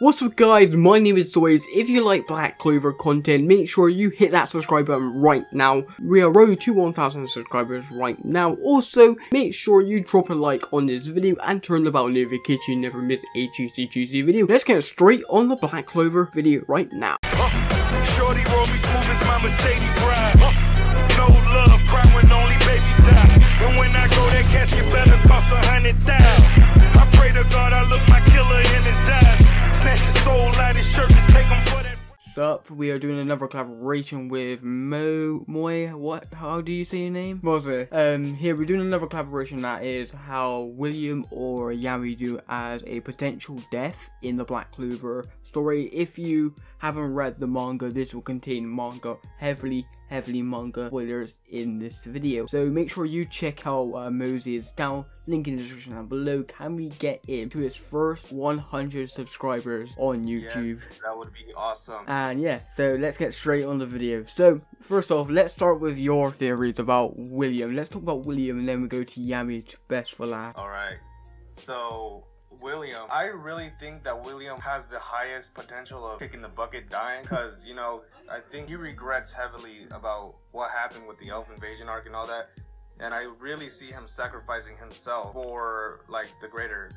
What's up guys, my name is Zoid. If you like Black Clover content, make sure you hit that subscribe button right now. We are road to 1,000 subscribers right now. Also, make sure you drop a like on this video and turn the bell notification so you never miss a juicy video. Let's get straight on the Black Clover video right now. Shorty roll me smooth as my Mercedes ride. No love, cry when only babies die. And when I go, that casket better cost 100,000. I pray to God I look my killer in his eyes. Sup, we are doing another collaboration with Mo Moy. How do you say your name? Moze. Here we're doing another collaboration that is how William or Yami do as a potential death in the Black Clover story. If you haven't read the manga, this will contain manga, heavily manga spoilers in this video. So make sure you check out Moze is down. Link in the description down below. Can we get him to his first 100 subscribers on YouTube? Yes, that would be awesome. And yeah, so let's get straight on the video. So first off, let's start with your theories about William. Let's talk about William and then we go to Yami to best for last. Alright, so William, I really think that William has the highest potential of kicking the bucket dying, because, you know, I think he regrets heavily about what happened with the elf invasion arc and all that. And I really see him sacrificing himself for, like, the greater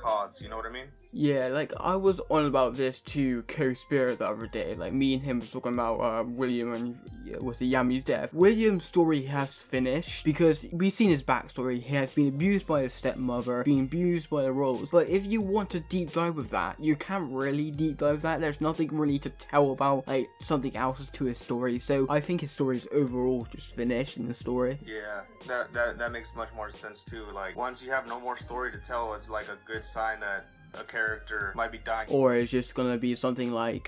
cause, you know what I mean? Yeah, like, I was on about this to Cory Spirit the other day. Like, me and him was talking about William and, Yami's death. William's story has finished, because we've seen his backstory. He has been abused by his stepmother, been abused by the royals. But if you want to deep dive with that, you can't really deep dive that. There's nothing really to tell about, like, something else to his story. So, I think his story is overall just finished in the story. Yeah. That makes much more sense too. Like, once you have no more story to tell, it's like a good sign that a character might be dying. Or it's just gonna be something like,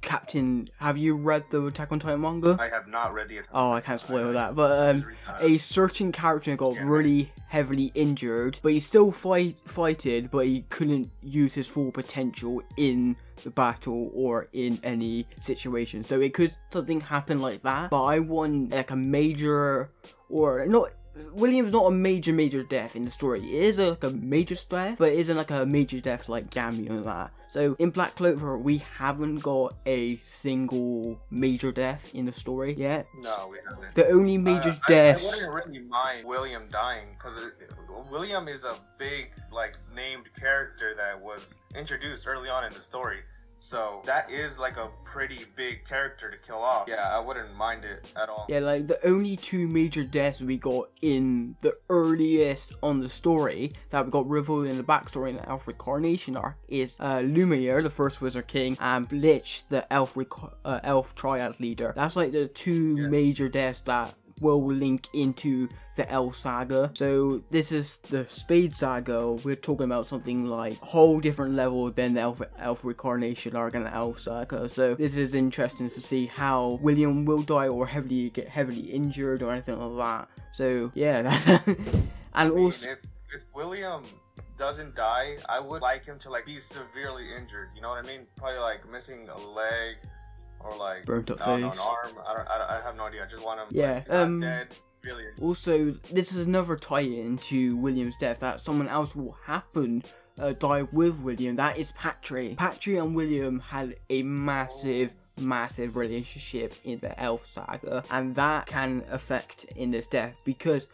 Captain, have you read the Attack on Titan manga? I have not read the Attack on Titan. Oh, I can't spoil that, but a certain character got really heavily injured, but he still fighted, but he couldn't use his full potential in the battle or in any situation. So it could something happen like that, but I want like a major, or not. William's not a major death in the story. It is like a major death, but it isn't like a major death like Gammy and that. So in Black Clover, we haven't got a single major death in the story yet. No, we haven't. The only major death. I wouldn't really mind William dying, because William is a big, like, named character that was introduced early on in the story. So that is like a pretty big character to kill off. Yeah, I wouldn't mind it at all. Yeah, like the only two major deaths we got in the earliest on the story that we got revealed in the backstory in the elf reincarnation arc is Lumiere, the first Wizard King, and Lich, the elf triad leader. That's like the two major deaths that will link into the elf saga. So this is the Spade saga. We're talking about something like whole different level than the elf reincarnation arc and the elf saga. So this is interesting to see how William will die or get heavily injured or anything like that. So yeah, that's and I mean, also if William doesn't die, I would like him to, like, be severely injured, you know what I mean? Probably like missing a leg or like burnt up face. An arm. I have no idea. I just want him, yeah, like, dead. Brilliant. Also, this is another tie-in to William's death, that someone else will die with William. That is Patry. Patry and William had a massive relationship in the elf saga, and that can affect in this death, because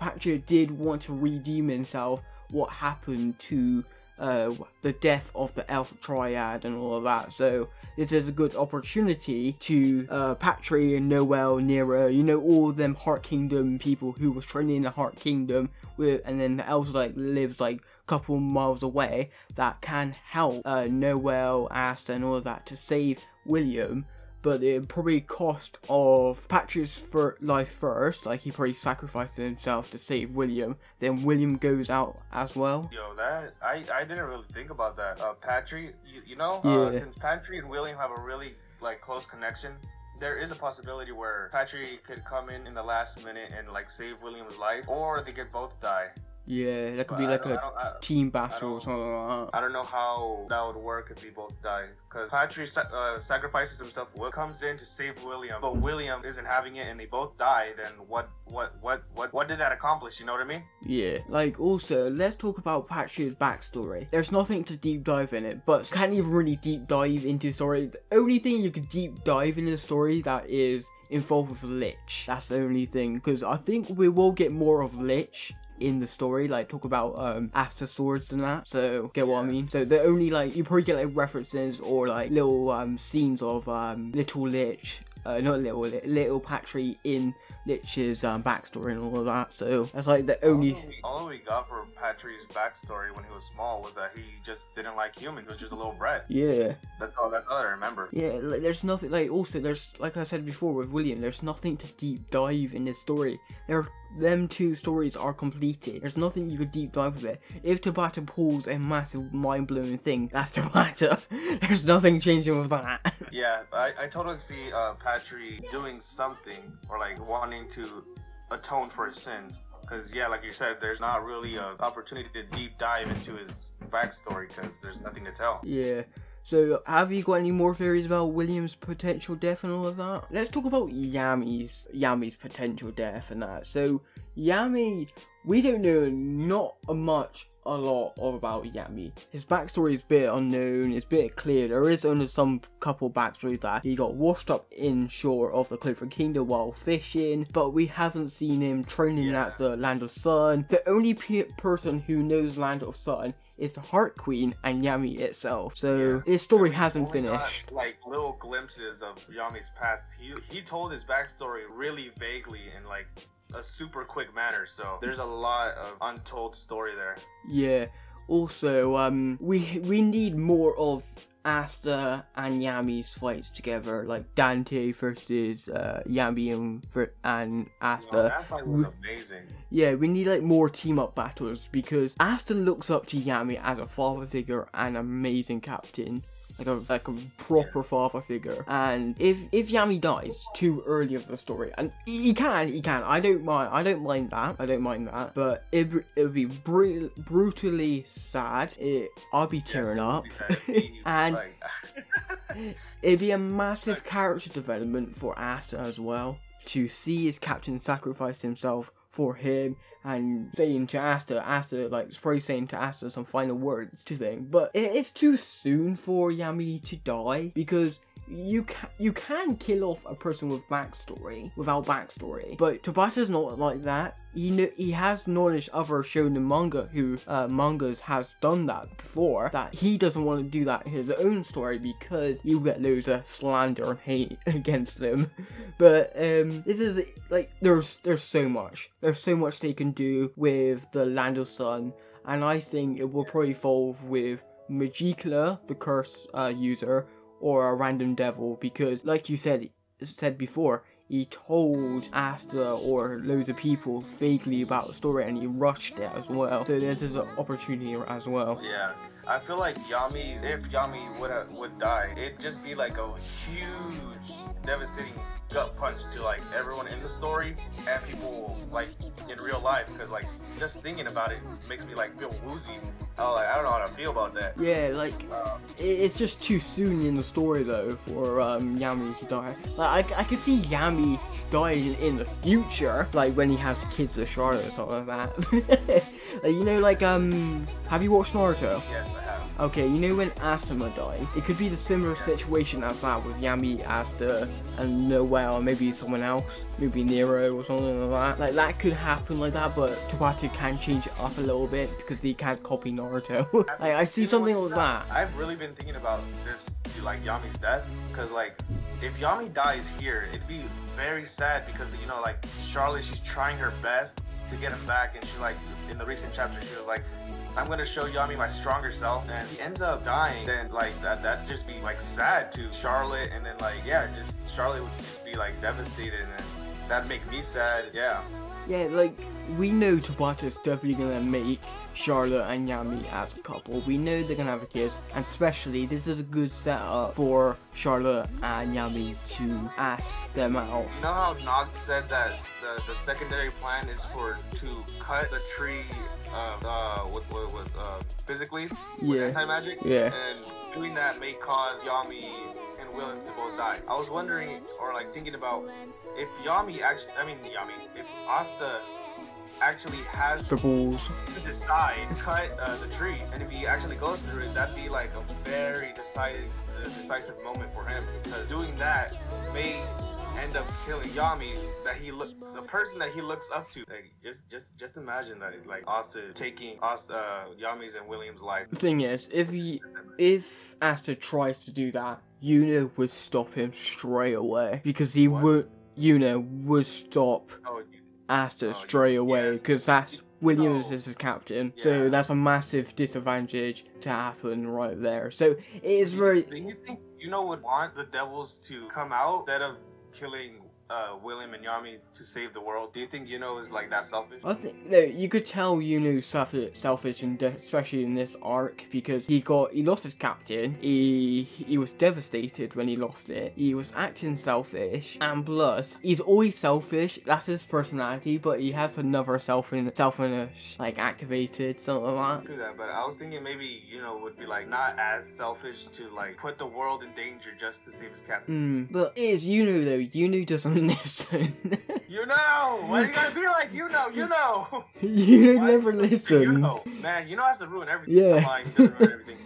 Patry did want to redeem himself what happened to the death of the elf triad and all of that. So this is a good opportunity to Patry and Noel, Nero, you know, all them Heart Kingdom people who was training in the Heart Kingdom with, and then the elves like lives like a couple miles away, that can help Noel, Asta and all of that to save William. But it probably cost of Patry's life first, like he probably sacrificed himself to save William, then William goes out as well. Yo, that, I didn't really think about that. Patry, you know, since Patry and William have a really, like, close connection, there is a possibility where Patry could come in the last minute and, like, save William's life, or they could both die. Yeah, that could be like a team battle or something like that. I don't know how that would work if we both die. Because Patry sacrifices himself, comes in to save William, but William isn't having it and they both die, then what did that accomplish, you know what I mean? Yeah, like also, let's talk about Patry's backstory. There's nothing to deep dive in it, but can't even really deep dive into story. The only thing you could deep dive in the story that is involved with Lich. That's the only thing, because I think we will get more of Lich in the story, like talk about Asta swords and that, so get what I mean. So the only, like, you probably get like references or like little scenes of little Lich, little Patry in Lich's backstory and all of that. So that's like the only all we got for Patry's backstory when he was small was that he just didn't like humans, was just a little brat. Yeah, that's all I remember. Yeah, like, there's nothing, like, also there's, like I said before with William, there's nothing to deep dive in this story. Them two stories are completed. There's nothing you could deep dive with it. If Tabata pulls a massive mind-blowing thing, that's Tabata. There's nothing changing with that. Yeah, I totally see Patry doing something, or like wanting to atone for his sins. Because yeah, like you said, there's not really an opportunity to deep dive into his backstory because there's nothing to tell. Yeah. So, have you got any more theories about William's potential death and all of that? Let's talk about Yami's potential death and that. So, Yami, we don't know a lot about Yami. His backstory is a bit unknown, it's a bit clear. There is only some couple backstories that he got washed up inshore of the Clover Kingdom while fishing, but we haven't seen him training at the Land of Sun. The only person who knows Land of Sun is the Heart Queen and Yami itself. So his story hasn't finished. Got, like, little glimpses of Yami's past. He told his backstory really vaguely and like a super quick manner, so there's a lot of untold story there. Yeah, also we need more of Asta and Yami's fights together, like Dante versus Yami and Asta. Yo, that fight was amazing. Yeah, we need like more team up battles, because Asta looks up to Yami as a father figure and amazing captain. Like a proper father figure. And if Yami dies too early of the story, and he can, I don't mind that, but it would be brutally sad. I'll be tearing up. And it'd be a massive character development for Asta as well, to see his captain sacrifice himself for him, and saying to Asta, like, probably saying to Asta some final words to thing. But it's too soon for Yami to die, because you can kill off a person with backstory, without backstory. But Tabata's not like that. He has knowledge of other shonen manga who mangas has done that before, that he doesn't want to do that in his own story because you get loads of slander and hate against him. But this is like there's so much they can do with the Land of Sun, and I think it will probably evolve with Magicla, the curse user, or a random devil, because like you said before, he told Asta or loads of people vaguely about the story and he rushed it as well, so this is an opportunity as well. Yeah, I feel like Yami, if Yami would die, it'd just be like a huge devastating gut punch to like everyone in the story and people like in real life, because like just thinking about it makes me like feel woozy. I don't know how to feel about that. Yeah, like it's just too soon in the story though for Yami to die. Like I could see Yami dying in the future, like when he has kids with Charlotte or something like that. Like, you know, like have you watched Naruto? Yes, I have. Okay, you know when Asuma died, it could be the similar situation as that with Yami, Asta, and Noel, maybe someone else, maybe Nero or something like that. Like that could happen like that, but Tabata can change it up a little bit because he can't copy Naruto. Like, I see something like that. I've really been thinking about this, like Yami's death, because like if Yami dies here, it'd be very sad because, you know, like Charlotte, she's trying her best to get him back, and she, like, in the recent chapter, she was like, I'm gonna show Yami my stronger self, and he ends up dying. Then like that'd just be like sad to Charlotte, and then like just Charlotte would just be like devastated, and that'd make me sad. Yeah, like we know Tabata is definitely gonna make Charlotte and Yami as a couple. We know they're gonna have a kiss, and especially this is a good setup for Charlotte and Yami to ask them out. You know how Nog said that the secondary plan is for to cut the tree physically with anti-magic? Yeah. And doing that may cause Yami and William to both die. I was wondering, or like thinking about, if Yami actually, if Asta actually has the balls to decide cut the tree, and if he actually goes through it, that'd be like a very decisive moment for him, because doing that may end up killing Yami, that he the person that he looks up to. Like, just imagine that. It's like Asta taking Yami's and William's life. The thing is, if Asta tries to do that, Yuno would stop him straight away, because he would. Yuno would stop Asta straight away, because that's Williams is his captain, so that's a massive disadvantage to happen right there. So it is very. Do you think Yuno would want the devils to come out instead of killing William and Yami to save the world? Do you think Yuno is like that selfish? I think no. You could tell Yuno's selfish, and especially in this arc, because he lost his captain. He was devastated when he lost it. He was acting selfish, and plus he's always selfish. That's his personality, but he has another selfishness like activated, something like that. But I was thinking maybe Yuno would be like not as selfish to like put the world in danger just to save his captain. But it is Yuno though. Yuno doesn't. Listen. Yuno! Why do you gotta be like Yuno? Yuno! Yuno never listens. Yuno. Man, Yuno has to ruin everything. Yeah. Lying, he ruin everything.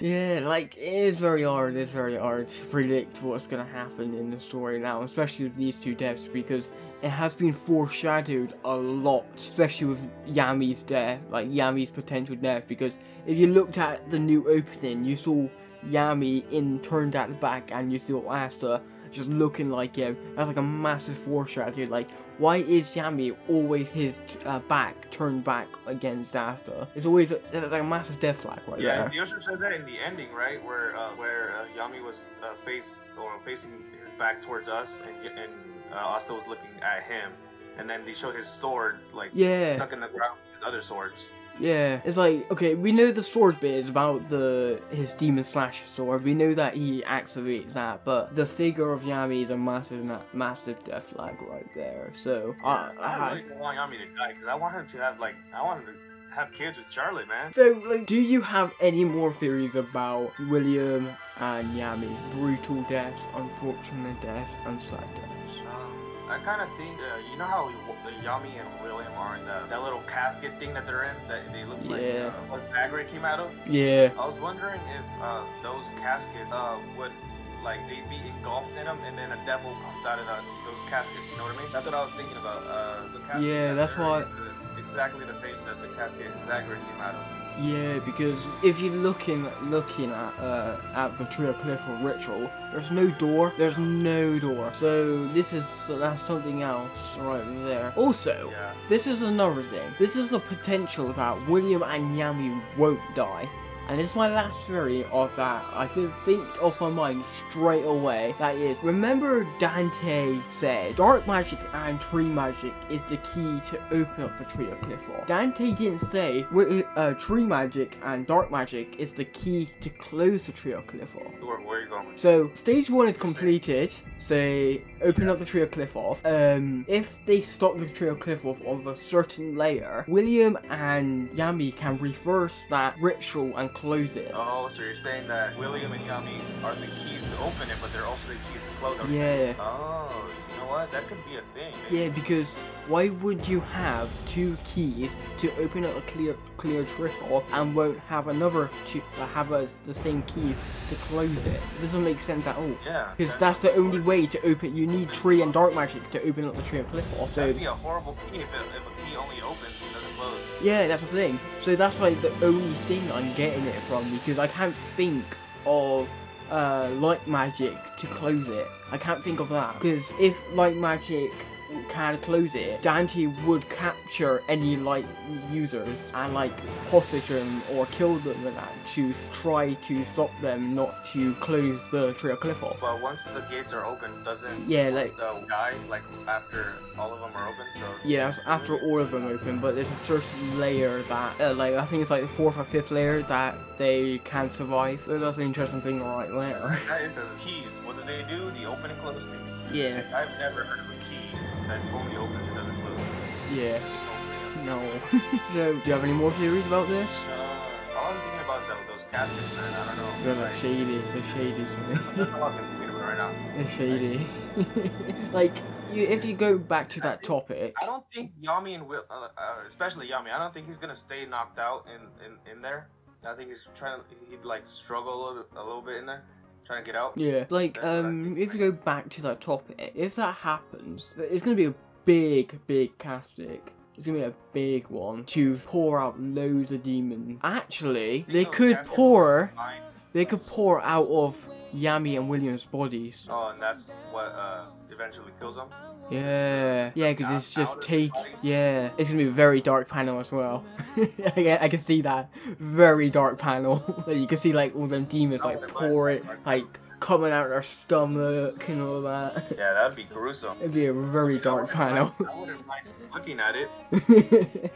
Yeah, like, it's very hard to predict what's gonna happen in the story now, especially with these two deaths, because it has been foreshadowed a lot, especially with Yami's death, like Yami's potential death, because if you looked at the new opening, you saw Yami turned at the back, and you saw Asta just looking like him. That's like a massive foreshadow. Like, why is Yami always his back turned back against Asta? It's always like a massive death flag right there. Yeah, he also said that in the ending, right, where Yami was facing his back towards us, and Asta was looking at him, and then they showed his sword like stuck in the ground with his other swords. Yeah, it's like, okay, we know the sword bit is about his demon slash sword. We know that he activates that, but the figure of Yami is a massive death flag right there. So I really don't want Yami to die, because I want him to have have kids with Charlie, man. So, like, do you have any more theories about William and Yami? Brutal deaths, unfortunate deaths, and sad deaths. I kind of think, you know how Yami and William are in that little casket thing that they're in, that they look like what Zagra came out of? Yeah. I was wondering if those caskets would, like, they'd be engulfed in them, and then a devil comes out of those caskets, you know what I mean? That's what I was thinking about. The casket that's why. Exactly the same that the casket Zagra came out of. Yeah, because if you're looking at the Tree of Qliphoth ritual, there's no door. So that's something else right there. Also, this is another thing. This is the potential that William and Yami won't die. And it's my last theory of that. I did think off my mind straight away. That is, remember Dante said, dark magic and tree magic is the key to open up the Tree of Qliphoth. Dante didn't say, tree magic and dark magic is the key to close the Tree of Qliphoth. Where are you going? So, stage one is completed. Say, open up the Tree of Qliphoth. If they stop the Tree of Qliphoth of a certain layer, William and Yami can reverse that ritual and close it. Oh, so you're saying that William and Yami are the keys to open it, but they're also the keys to close it. Yeah. Oh, you know what? That could be a thing. Maybe. Yeah, because why would you have two keys to open up a clear triffle and won't have another two have the same keys to close it? It doesn't make sense at all. Yeah. Because that's the only way to open. You need tree and dark magic to open up the Tree of Qliphoth. So that'd be a horrible key if a key only opens and doesn't close. Yeah, that's the thing. So that's like the only thing I'm getting it from, because I can't think of light magic to close it. I can't think of that, because if light magic kind of close it, Dante would capture any like users and like hostage them or kill them with that to try to stop them not to close the Tree of Qliphoth. But once the gates are open, doesn't the guy like after all of them are open? So yeah, after all of them open, but there's a certain layer that like I think it's like the 4th or 5th layer that they can survive. So that's an interesting thing right there. That is the keys. What do they do? The open and close things. Yeah. Like, I've never heard of a key that only opens and doesn't close. Yeah. No. So, do you have any more theories about this? All I'm thinking about is that with those caskets, man. I don't know. They're like shady. They're shady for me. I'm not thinking about it right now. They're shady. Like, if you go back to that topic, I don't think Yami and Will, especially Yami, I don't think he's gonna stay knocked out in there. I think he's trying to, he'd like struggle a little bit in there. Trying to get out. Yeah, like if you go back to that topic, if that happens, it's gonna be a big castic. It's gonna be a big one to pour out loads of demons. Actually, they could pour out of Yami and William's bodies. Oh, and that's what eventually kills them. Yeah, yeah, because it's just take. Yeah, it's gonna be a very dark panel as well. I can see that very dark panel. You can see like all them demons like pour it, like coming out of their stomach and all that. Yeah, that'd be gruesome. It'd be a very dark panel. I wouldn't mind looking at it.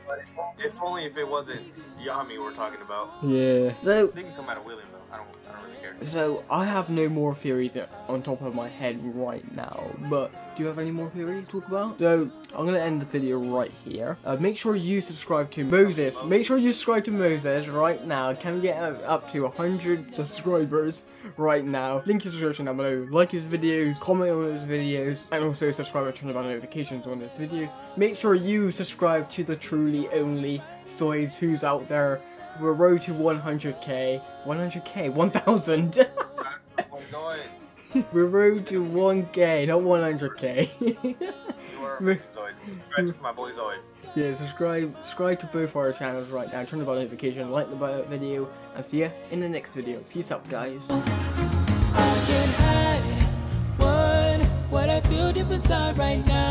But if only if it wasn't Yami we're talking about. Yeah. So they can come out of William though. I don't really care. So I have no more theories on top of my head right now. But do you have any more theories to talk about? So I'm gonna end the video right here. Make sure you subscribe to Moze. Make sure you subscribe to Moze right now. Can we get up to 100 subscribers right now? Link in the description down below. Like his videos, comment on his videos, and also subscribe and turn about notifications on his videos. Make sure you subscribe to the truly only Zoids who's out there. We're road to 1,000. We're road to 1K, not 100K. Zoid. Subscribe to my boy Zoid. Yeah, subscribe to both our channels right now. Turn the bell notification, like the video, and see ya in the next video. Peace out, guys. I can hide what I feel deep inside right now.